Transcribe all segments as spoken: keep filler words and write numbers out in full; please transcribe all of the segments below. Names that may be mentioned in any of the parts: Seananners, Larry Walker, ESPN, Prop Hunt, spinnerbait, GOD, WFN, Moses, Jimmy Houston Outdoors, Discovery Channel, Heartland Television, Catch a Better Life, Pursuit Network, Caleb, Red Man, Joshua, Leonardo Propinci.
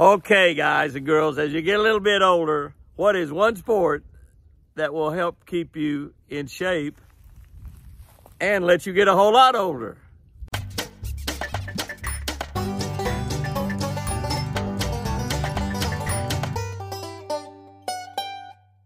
Okay, guys and girls, as you get a little bit older, what is one sport that will help keep you in shape and let you get a whole lot older?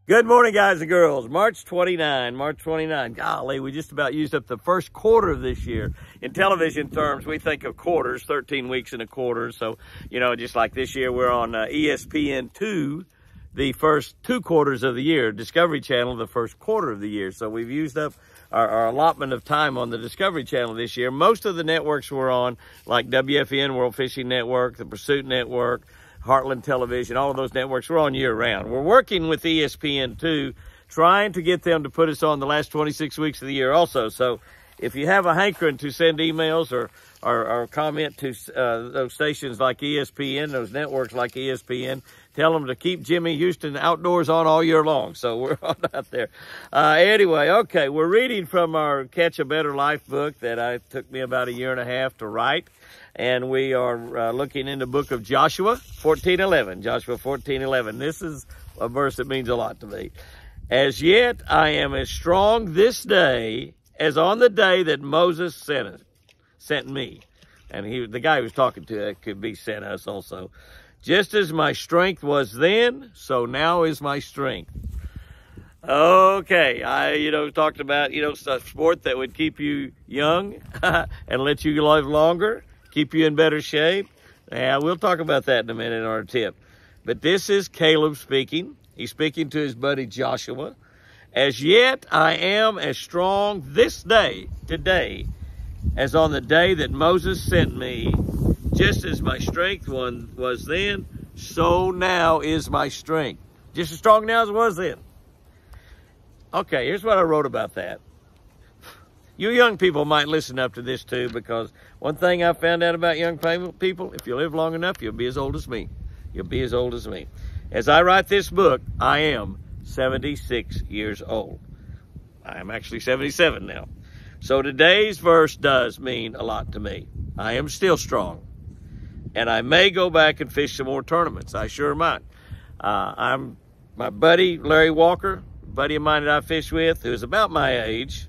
Good morning, guys and girls. March twenty-ninth, March twenty-ninth. Golly, we just about used up the first quarter of this year. In television terms, we think of quarters, thirteen weeks in a quarter. So, you know, just like this year, we're on uh, E S P N two, the first two quarters of the year. Discovery Channel, the first quarter of the year. So we've used up our, our allotment of time on the Discovery Channel this year. Most of the networks we're on, like W F N, World Fishing Network, the Pursuit Network, Heartland Television, all of those networks, we're on year-round. We're working with E S P N two, trying to get them to put us on the last twenty-six weeks of the year also. So if you have a hankering to send emails or or, or comment to uh, those stations like E S P N, those networks like E S P N, tell them to keep Jimmy Houston Outdoors on all year long. So we're on out there. Uh, anyway, okay, we're reading from our Catch a Better Life book that I took me about a year and a half to write. And we are uh, looking in the book of Joshua fourteen eleven. Joshua fourteen eleven. This is a verse that means a lot to me. As yet I am as strong this day as on the day that Moses sent us, sent me. And he, the guy he was talking to, that could be sent us also. Just as my strength was then, so now is my strength. Okay, I, you know, talked about, you know, a sport that would keep you young and let you live longer, keep you in better shape. Yeah, we'll talk about that in a minute in our tip. But this is Caleb speaking. He's speaking to his buddy Joshua. As yet, I am as strong this day, today, as on the day that Moses sent me. Just as my strength one was then, so now is my strength. Just as strong now as it was then. Okay, here's what I wrote about that. You young people might listen up to this too, because one thing I found out about young people, if you live long enough, you'll be as old as me. You'll be as old as me. As I write this book, I am seventy-six years old. I am actually seventy-seven now. So today's verse does mean a lot to me. I am still strong, and I may go back and fish some more tournaments. I sure might. Uh, I'm my buddy, Larry Walker, buddy of mine that I fish with, who's about my age,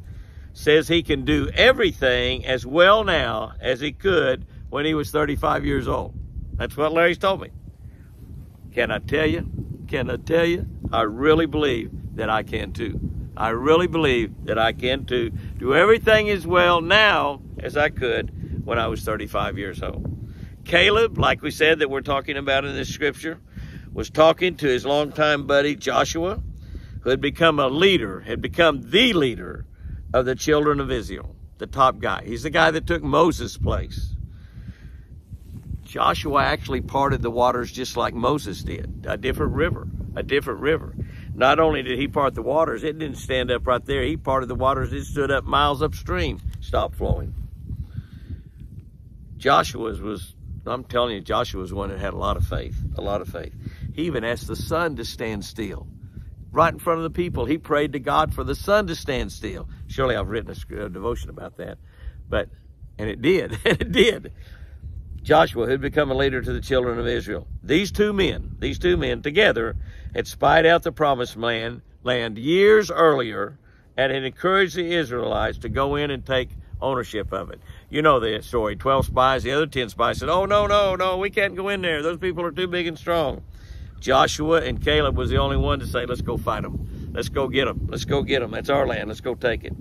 says he can do everything as well now as he could when he was thirty-five years old. That's what Larry's told me. Can I tell you? Can I tell you? I really believe that I can too. I really believe that I can too. Do everything as well now as I could when I was thirty-five years old. Caleb, like we said that we're talking about in this scripture, was talking to his longtime buddy Joshua, who had become a leader, had become the leader of the children of Israel, the top guy. He's the guy that took Moses' place. Joshua actually parted the waters just like Moses did, a different river, a different river. Not only did he part the waters, it didn't stand up right there. He parted the waters, it stood up miles upstream, stopped flowing. Joshua's was, I'm telling you, Joshua's one that had a lot of faith, a lot of faith. He even asked the sun to stand still. Right in front of the people, he prayed to God for the sun to stand still. Surely I've written a devotion about that. But, and it did, and it did. Joshua, who'd become a leader to the children of Israel. These two men, these two men together had spied out the promised land, land years earlier and had encouraged the Israelites to go in and take ownership of it. You know the story, twelve spies, the other ten spies said, oh, no, no, no, we can't go in there. Those people are too big and strong. Joshua and Caleb was the only one to say, let's go fight them. Let's go get them. Let's go get them. That's our land. Let's go take it.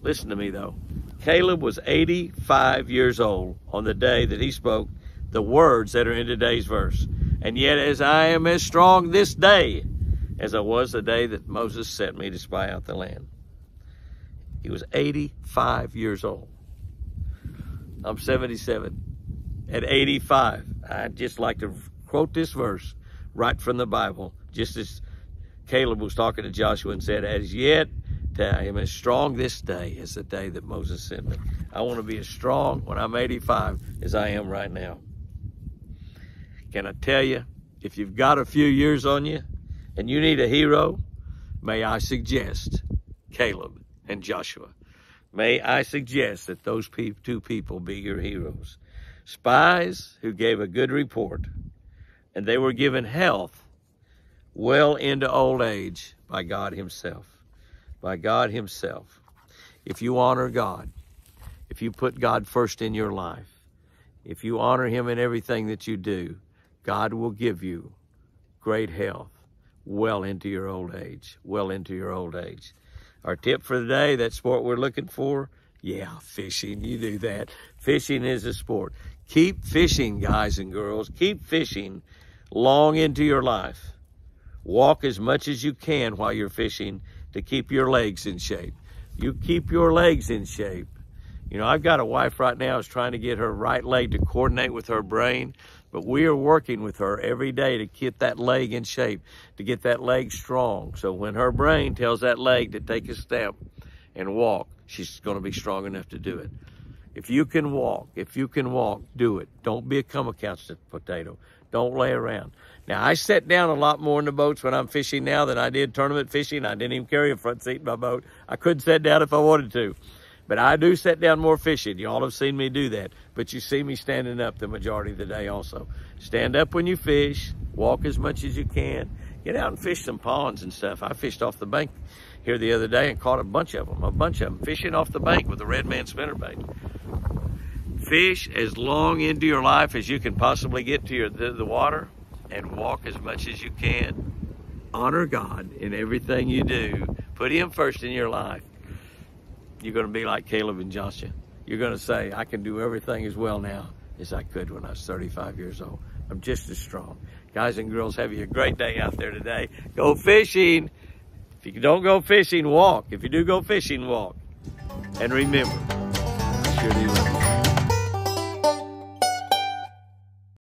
Listen to me, though. Caleb was eighty-five years old on the day that he spoke the words that are in today's verse. And yet, as I am as strong this day as I was the day that Moses sent me to spy out the land. He was eighty-five years old. I'm seventy-seven. At eighty-five, I'd just like to quote this verse right from the Bible, just as Caleb was talking to Joshua and said, as yet I am as strong this day as the day that Moses sent me. I want to be as strong when I'm eighty-five as I am right now. Can I tell you, if you've got a few years on you and you need a hero, may I suggest Caleb and Joshua. May I suggest that those two people be your heroes. Spies who gave a good report and they were given health well into old age by God himself, by God himself. If you honor God, if you put God first in your life, if you honor him in everything that you do, God will give you great health well into your old age, well into your old age. Our tip for the day, that sport we're looking for, yeah, fishing, you do that. Fishing is a sport. Keep fishing, guys and girls. Keep fishing long into your life. Walk as much as you can while you're fishing to keep your legs in shape. You keep your legs in shape. You know, I've got a wife right now who's trying to get her right leg to coordinate with her brain, but we are working with her every day to get that leg in shape, to get that leg strong. So when her brain tells that leg to take a step and walk, she's going to be strong enough to do it. If you can walk, if you can walk, do it. Don't become a couch potato. Don't lay around. Now, I sit down a lot more in the boats when I'm fishing now than I did tournament fishing. I didn't even carry a front seat in my boat. I could sit down if I wanted to. But I do sit down more fishing. You all have seen me do that. But you see me standing up the majority of the day also. Stand up when you fish. Walk as much as you can. Get out and fish some ponds and stuff. I fished off the bank here the other day and caught a bunch of them. A bunch of them. Fishing off the bank with a Red Man spinnerbait. Fish as long into your life as you can possibly get to your, the, the water. And walk as much as you can. Honor God in everything you do. Put him first in your life. You're going to be like Caleb and Joshua. You're going to say, I can do everything as well now as I could when I was thirty-five years old. I'm just as strong. Guys and girls, have you a great day out there today. Go fishing. If you don't go fishing, walk. If you do go fishing, walk. And remember, I sure do.